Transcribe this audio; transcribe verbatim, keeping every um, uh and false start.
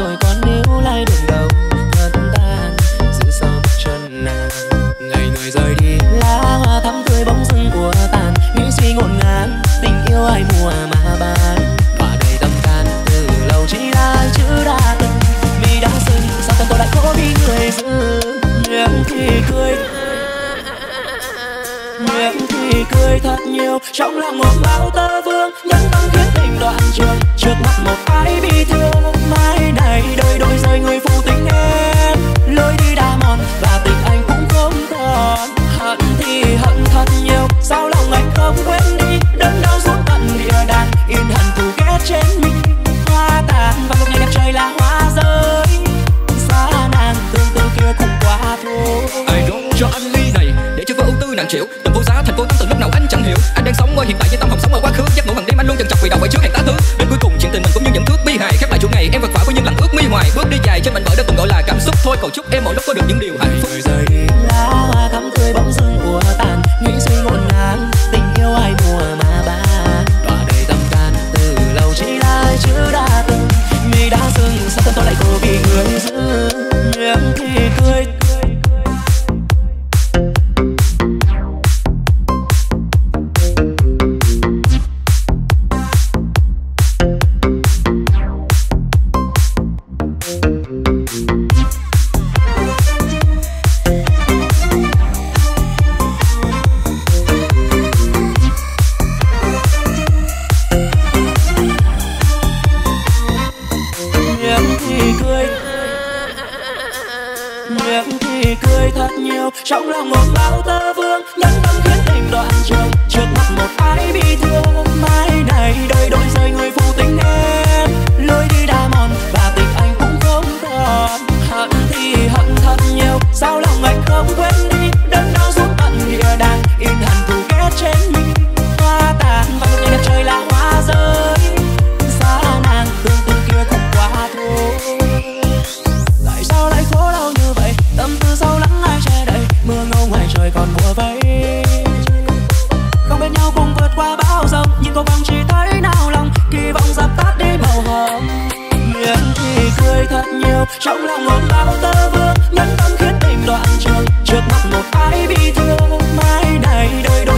rồi còn nếu lại đường đầu thật tan giữa sao bước chân nàng. Ngày người rời đi lá hoa thắm tươi bóng dưng của tàn, những suy ngổn ngang tình yêu ai mùa mà ban và đầy tâm can từ lâu chỉ đã chữ đã từng mi đã sưng sao tâm tôi lại có đi người giữ miệng thì cười miệng thì cười thật nhiều trong lòng một bao tơ vương nhẫn tâm quyết tình đoạn trường trước mắt một ai bi thương mãi này đời đôi rơi người phụ tình em lối đi đã mòn và tình anh cũng không còn hận thì hận thật nhiều sao lòng anh không quên đi đớn đau suốt tận địa đàng in hận thù kết trên mình hoa tàn và một ngày đẹp trời là hoa rơi xa nàng tương tư kia cũng quá thôi ai đốt cho anh ly này để cho vợ ưu tư nàng chịu tầm vô giá thành vô tâm từ lúc nào anh chẳng hiểu anh đang sống ở hiện tại nhưng tâm hồn sống ở quá khứ giấc ngủ bằng đêm anh luôn trằn trọc vì đầu quay trước hàng tá thứ đến cuối cùng chuyện tình mình cũng như những thước bi hài khép lại chuỗi ngày em vật vã với những lần ước mi hoài bước đi dài trên mảnh vỡ đã từng gọi là cảm xúc thôi cầu chúc em mỗi lúc có được những điều hạnh phúc rời đi lá hoa thắm tươi bóng dưng của tàn nghĩ suy ngổn ngang tình yêu ai mùa mà ba tỏa đầy tâm can từ lâu chỉ là chữ đã từng mi đã dừng sao tâm tôi lại cố vì người giữ miệng thì cười. Trước mắt một ai bi thương mãi này đời